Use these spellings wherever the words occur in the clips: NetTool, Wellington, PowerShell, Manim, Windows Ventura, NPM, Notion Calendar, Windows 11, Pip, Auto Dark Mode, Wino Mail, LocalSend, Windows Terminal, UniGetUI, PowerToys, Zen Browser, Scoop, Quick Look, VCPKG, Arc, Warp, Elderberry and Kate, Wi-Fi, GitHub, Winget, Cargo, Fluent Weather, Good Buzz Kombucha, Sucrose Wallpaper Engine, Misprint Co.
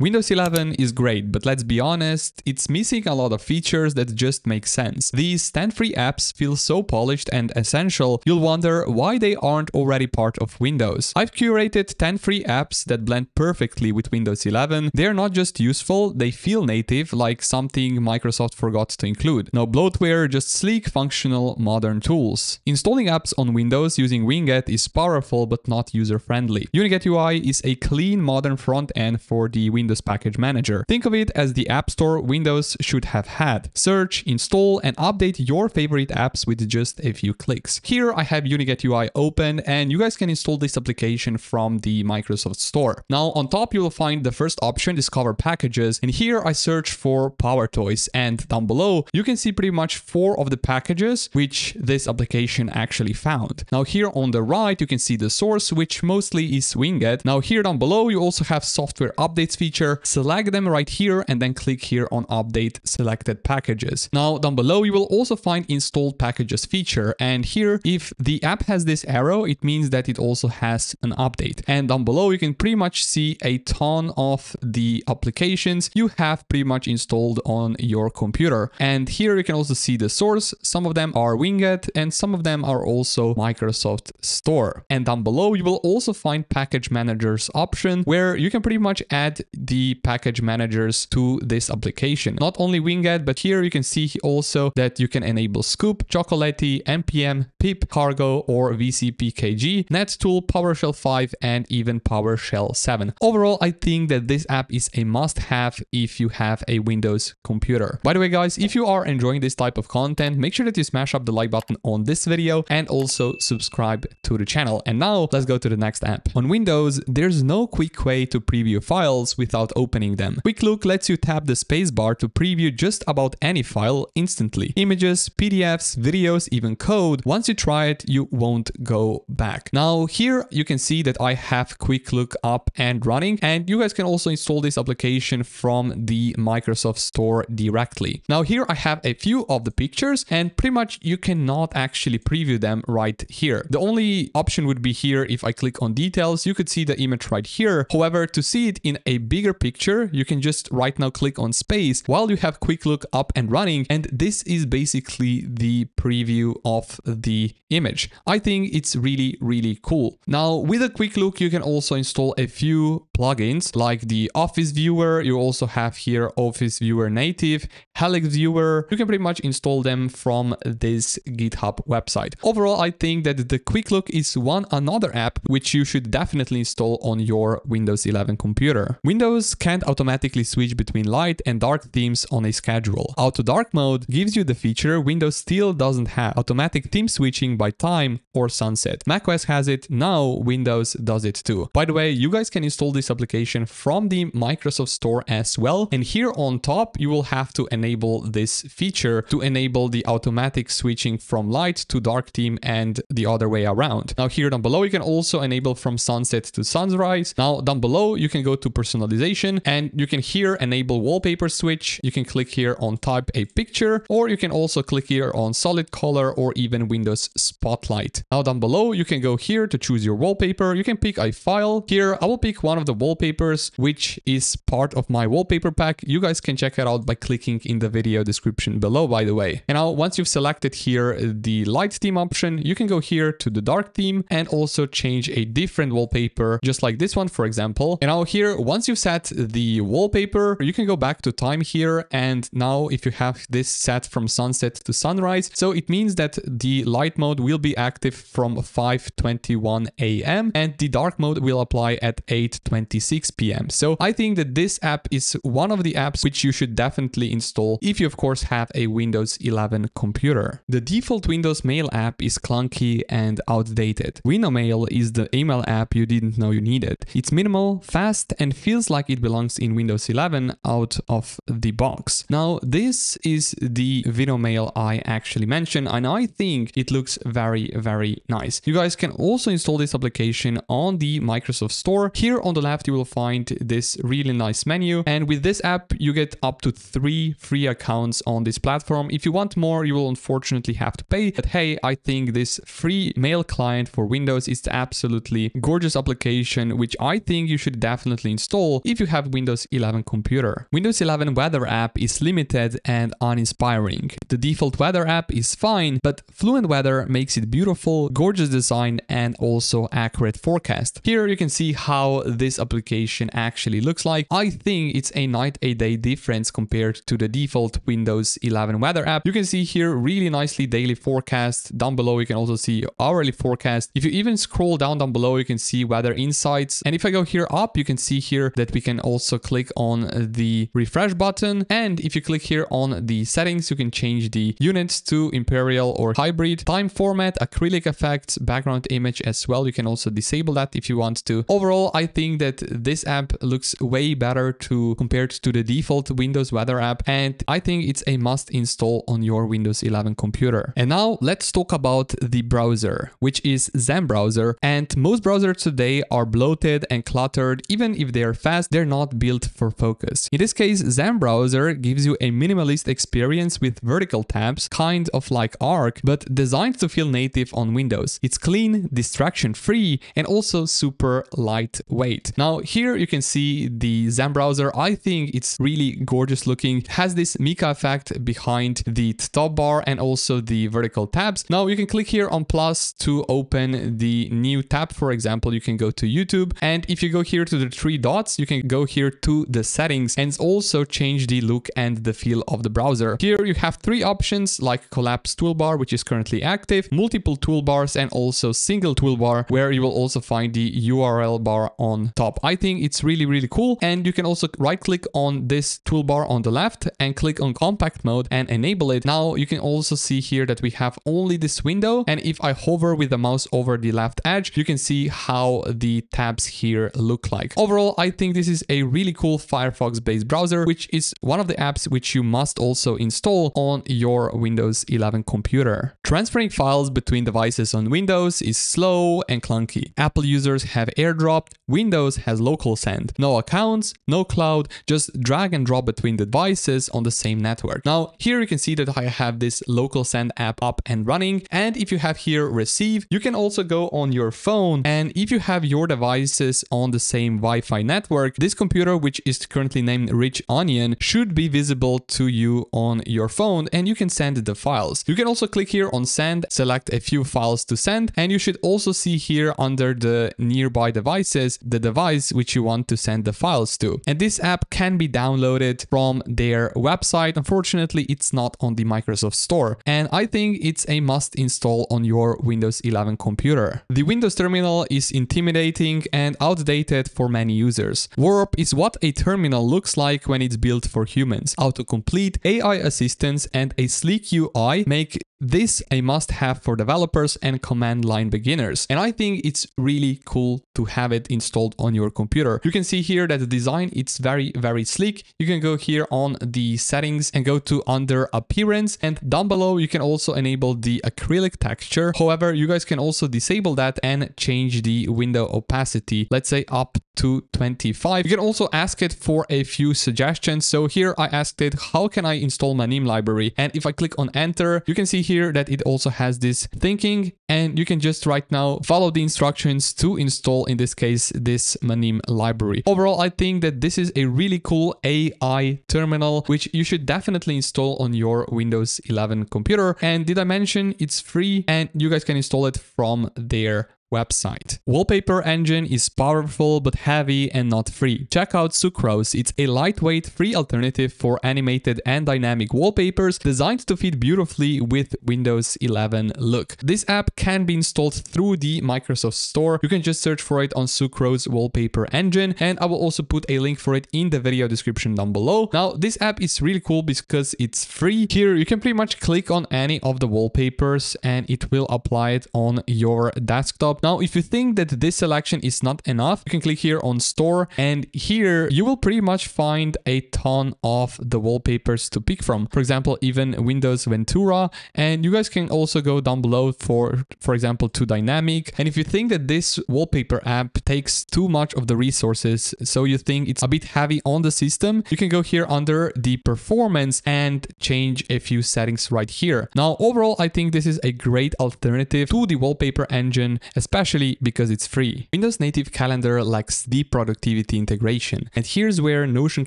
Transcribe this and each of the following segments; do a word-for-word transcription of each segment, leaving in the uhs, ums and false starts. Windows eleven is great, but let's be honest, it's missing a lot of features that just make sense. These stand-free apps feel so polished and essential, you'll wonder why they aren't already part of Windows. I've curated ten free apps that blend perfectly with Windows eleven. They're not just useful, they feel native, like something Microsoft forgot to include. No bloatware, just sleek, functional, modern tools. Installing apps on Windows using Winget is powerful, but not user-friendly. UniGetUI is a clean, modern front end for the Windows Windows Package Manager. Think of it as the App Store Windows should have had. Search, install, and update your favorite apps with just a few clicks. Here I have UniGetUI open, and you guys can install this application from the Microsoft Store. Now on top you'll find the first option, Discover Packages, and here I search for PowerToys, and down below you can see pretty much four of the packages which this application actually found. Now here on the right you can see the source, which mostly is Winget. Now here down below you also have software updates feature. Select them right here and then click here on update selected packages. Now down below you will also find installed packages feature, and here if the app has this arrow it means that it also has an update, and down below you can pretty much see a ton of the applications you have pretty much installed on your computer, and here you can also see the source. Some of them are Winget and some of them are also Microsoft Store, and down below you will also find package managers option where you can pretty much add the package managers to this application. Not only Winget, but here you can see also that you can enable Scoop, Chocolatey, N P M, Pip, Cargo, or V C P K G, NetTool, PowerShell five, and even PowerShell seven. Overall, I think that this app is a must-have if you have a Windows computer. By the way, guys, if you are enjoying this type of content, make sure that you smash up the like button on this video and also subscribe to the channel. And now let's go to the next app. On Windows, there's no quick way to preview files with without opening them. Quick Look lets you tap the spacebar to preview just about any file instantly. Images, P D Fs, videos, even code. Once you try it, you won't go back. Now here you can see that I have Quick Look up and running, and you guys can also install this application from the Microsoft Store directly. Now here I have a few of the pictures, and pretty much you cannot actually preview them right here. The only option would be here if I click on details, you could see the image right here. However, to see it in a bigger picture, you can just right now click on space while you have Quick Look up and running, and this is basically the preview of the image. I think it's really, really cool. Now with a Quick Look, you can also install a few plugins like the Office Viewer. You also have here Office Viewer Native, Helix Viewer. You can pretty much install them from this GitHub website. Overall, I think that the Quick Look is one another app which you should definitely install on your Windows eleven computer. Windows Windows can't automatically switch between light and dark themes on a schedule. Auto Dark Mode gives you the feature Windows still doesn't have, automatic theme switching by time or sunset. macOS has it, now Windows does it too. By the way, you guys can install this application from the Microsoft Store as well, and here on top you will have to enable this feature to enable the automatic switching from light to dark theme and the other way around. Now here down below you can also enable from sunset to sunrise. Now down below you can go to personalization, and you can here enable wallpaper switch. You can click here on type a picture, or you can also click here on solid color or even Windows Spotlight. Now down below you can go here to choose your wallpaper. You can pick a file. Here I will pick one of the wallpapers which is part of my wallpaper pack. You guys can check it out by clicking in the video description below, by the way. And now once you've selected here the light theme option, you can go here to the dark theme and also change a different wallpaper, just like this one for example. And now here once you've set the wallpaper, you can go back to time here, and now if you have this set from sunset to sunrise, so it means that the light mode will be active from five twenty-one a m and the dark mode will apply at eight twenty-six p m So I think that this app is one of the apps which you should definitely install if you of course have a Windows eleven computer. The default Windows Mail app is clunky and outdated. Wino Mail is the email app you didn't know you needed. It's minimal, fast, and feels like like it belongs in Windows eleven out of the box. Now this is the Wino Mail I actually mentioned, and I think it looks very, very nice. You guys can also install this application on the Microsoft Store. Here on the left you will find this really nice menu, and with this app you get up to three free accounts on this platform. If you want more you will unfortunately have to pay, but hey, I think this free mail client for Windows is absolutely gorgeous application which I think you should definitely install if you have Windows eleven computer. Windows eleven weather app is limited and uninspiring. The default weather app is fine, but Fluent Weather makes it beautiful, gorgeous design, and also accurate forecast. Here you can see how this application actually looks like. I think it's a night a day difference compared to the default Windows eleven weather app. You can see here really nicely daily forecast. Down below you can also see hourly forecast. If you even scroll down down below you can see weather insights, and if I go here up you can see here that we can also click on the refresh button, and if you click here on the settings you can change the units to imperial or hybrid, time format, acrylic effects, background image as well. You can also disable that if you want to. Overall, I think that this app looks way better to compared to the default Windows weather app, and I think it's a must install on your Windows eleven computer. And now let's talk about the browser, which is Zen Browser. And most browsers today are bloated and cluttered. Even if they're fast, they're not built for focus. In this case, Zen Browser gives you a minimalist experience with vertical tabs, kind of like Arc, but designed to feel native on Windows. It's clean, distraction-free, and also super lightweight. Now here you can see the Zen Browser. I think it's really gorgeous looking. It has this mica effect behind the top bar and also the vertical tabs. Now you can click here on plus to open the new tab. For example, you can go to YouTube, and if you go here to the three dots, you can go here to the settings and also change the look and the feel of the browser. Here you have three options like collapse toolbar, which is currently active, multiple toolbars, and also single toolbar, where you will also find the U R L bar on top. I think it's really, really cool. And you can also right click on this toolbar on the left and click on compact mode and enable it. Now you can also see here that we have only this window, and if I hover with the mouse over the left edge, you can see how the tabs here look like. Overall, I think this is a really cool Firefox-based browser, which is one of the apps which you must also install on your Windows eleven computer. Transferring files between devices on Windows is slow and clunky. Apple users have AirDrop, Windows has LocalSend. No accounts, no cloud, just drag and drop between the devices on the same network. Now, here you can see that I have this LocalSend app up and running, and if you have here Receive, you can also go on your phone, and if you have your devices on the same Wi-Fi network, this computer, which is currently named Rich Onion, should be visible to you on your phone, and you can send the files. You can also click here on Send, select a few files to send, and you should also see here under the nearby devices the device which you want to send the files to. And this app can be downloaded from their website. Unfortunately, it's not on the Microsoft Store, and I think it's a must install on your Windows eleven computer. The Windows Terminal is intimidating and outdated for many users. Warp is what a terminal looks like when it's built for humans. Autocomplete, A I assistance, and a sleek U I make this a must-have for developers and command line beginners. And I think it's really cool to have it installed on your computer. You can see here that the design, it's very, very sleek. You can go here on the settings and go to under appearance, and down below you can also enable the acrylic texture. However, you guys can also disable that and change the window opacity, let's say up to twenty-five. You can also ask it for a few suggestions. So here I asked it, how can I install Manim library? And if I click on enter, you can see here that it also has this thinking, and you can just right now follow the instructions to install, in this case, this Manim library. Overall, I think that this is a really cool A I terminal, which you should definitely install on your Windows eleven computer. And did I mention it's free, and you guys can install it from their website. Wallpaper Engine is powerful but heavy and not free. Check out Sucrose. It's a lightweight free alternative for animated and dynamic wallpapers designed to fit beautifully with Windows eleven look. This app can be installed through the Microsoft Store. You can just search for it on Sucrose Wallpaper Engine, and I will also put a link for it in the video description down below. Now, this app is really cool because it's free. Here you can pretty much click on any of the wallpapers and it will apply it on your desktop. Now, if you think that this selection is not enough, you can click here on Store, and here you will pretty much find a ton of the wallpapers to pick from. For example, even Windows Ventura, and you guys can also go down below for, for example, to dynamic. And if you think that this wallpaper app takes too much of the resources, so you think it's a bit heavy on the system, you can go here under the performance and change a few settings right here. Now, overall, I think this is a great alternative to the wallpaper engine, especially because it's free. Windows Native Calendar lacks deep productivity integration, and here's where Notion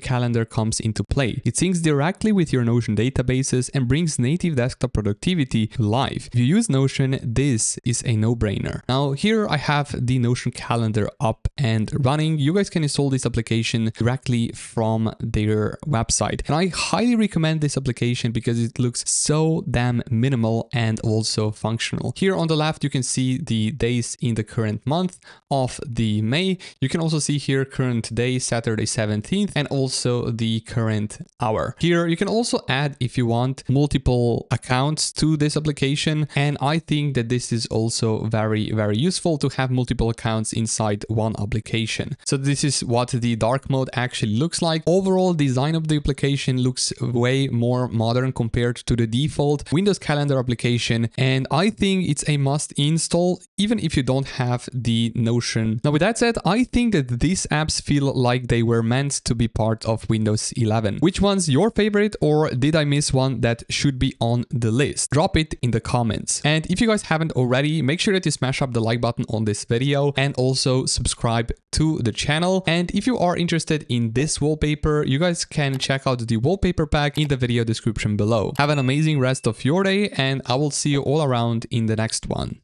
Calendar comes into play. It syncs directly with your Notion databases and brings native desktop productivity to life. If you use Notion, this is a no-brainer. Now, here I have the Notion Calendar up and running. You guys can install this application directly from their website, and I highly recommend this application because it looks so damn minimal and also functional. Here on the left, you can see the days in the current month of the May. You can also see here current day, Saturday the seventeenth, and also the current hour. Here you can also add, if you want, multiple accounts to this application, and I think that this is also very, very useful to have multiple accounts inside one application. So this is what the dark mode actually looks like. Overall design of the application looks way more modern compared to the default Windows Calendar application, and I think it's a must install even if you don't have the Notion. Now, with that said, I think that these apps feel like they were meant to be part of Windows eleven. Which one's your favorite, or did I miss one that should be on the list? Drop it in the comments. And if you guys haven't already, make sure that you smash up the like button on this video and also subscribe to the channel. And if you are interested in this wallpaper, you guys can check out the wallpaper pack in the video description below. Have an amazing rest of your day, and I will see you all around in the next one.